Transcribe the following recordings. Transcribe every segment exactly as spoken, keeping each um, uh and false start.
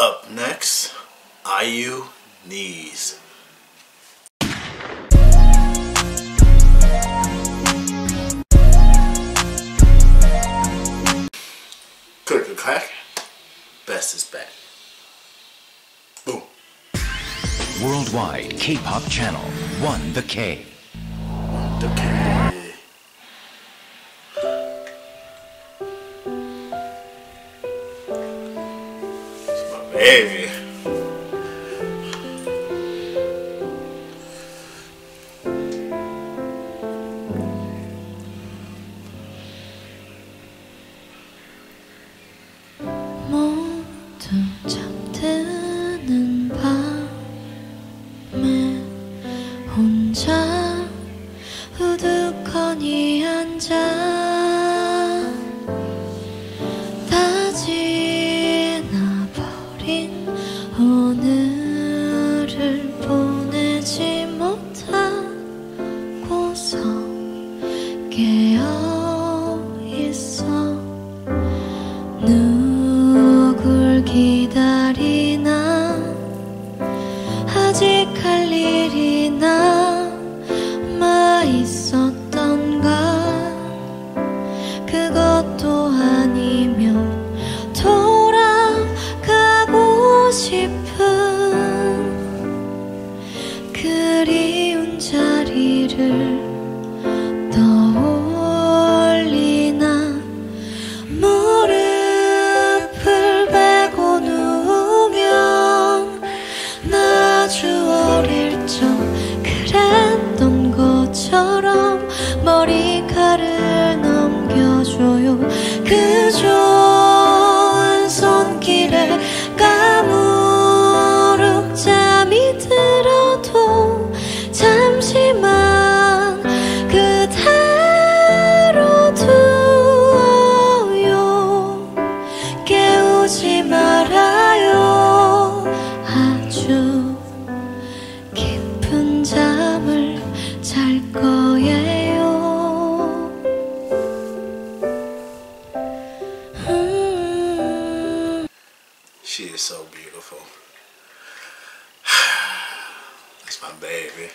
Up next, I U knees. Click a clack. Best is back. Boom. Worldwide K-pop channel One The K. One The K. Baby. 모두 잠드는 밤에 혼자 우두커니 앉아 오늘을 보내지 못하고서 깨어있어 누굴 기다리나 아직 할 일이 남아있었던가 그것도 아니면 그리운 자리를 떠올리나 무릎을 베고 누우면 나 아주 어릴 적 그랬던 것처럼 머리카락을 넘겨줘요 그 좋은 손길에 까무룩 잠이 들어도 잠시만 그대로 두어요 깨우지 말아요 아주 깊은 잠을 잘 거예요 음. She is so beautiful. That's my baby.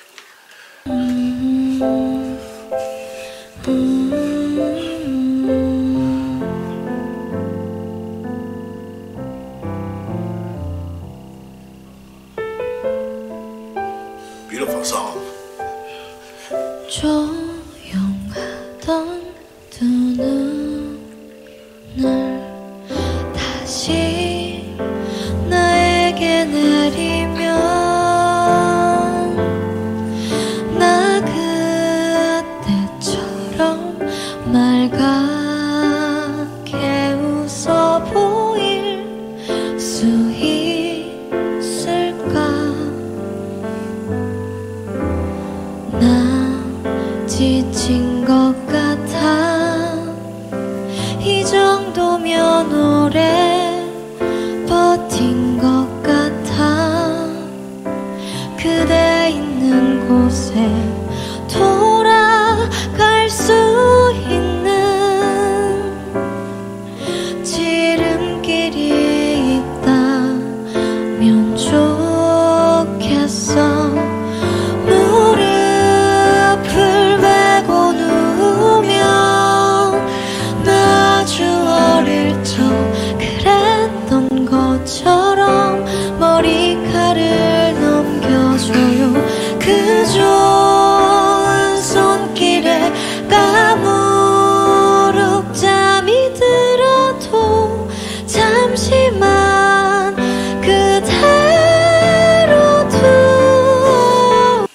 Beautiful song. 조용하던 두 눈을 다시 나에게 내리며 맑게 웃어 보일 수 있을까 나 지친 것 같아 이 정도면 오래 버틴 것 같아 그대 있는 곳에 돌아갈 수 것처럼 머리카락을 넘겨줘요 그 좋은 손길에 까무룩 잠이 들어도 잠시만 그대로 두어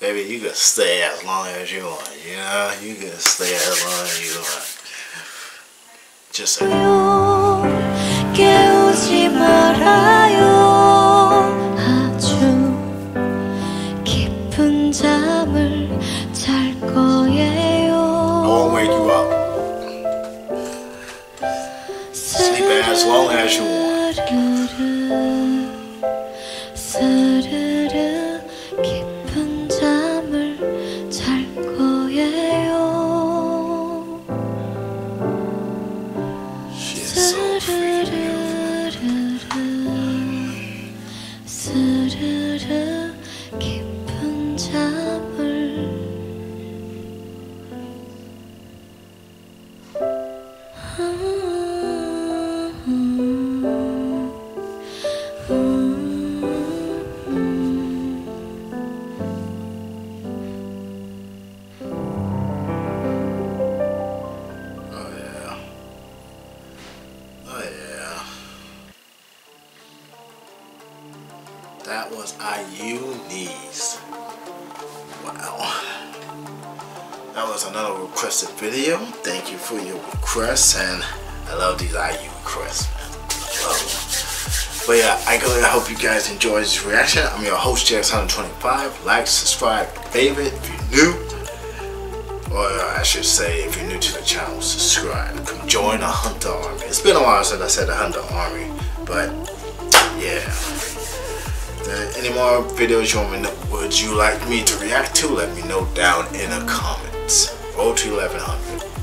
Baby, you can stay as long as you want. Yeah, you can stay as long as you want. Just say 깨우지 말아요 아주 깊은 잠을 잘 거예요 I won't wake you up. Sleep as long as you want. 스르르 깊은 잠을 잘 거예요 She is so pretty. That was I U Knees. Wow. That was another requested video. Thank you for your requests, and I love these I U requests, man. Love them. But yeah, I go. I hope you guys enjoyed this reaction. I'm your host, J X Hunter twenty-five. Like, subscribe, favorite if you're new. Or I should say, if you're new to the channel, subscribe. Come join the Hunter Army. It's been a while since I said the Hunter Army, but yeah. The, any more videos you want me to, would you like me to react to? Let me know down in the comments. Roll to eleven hundred.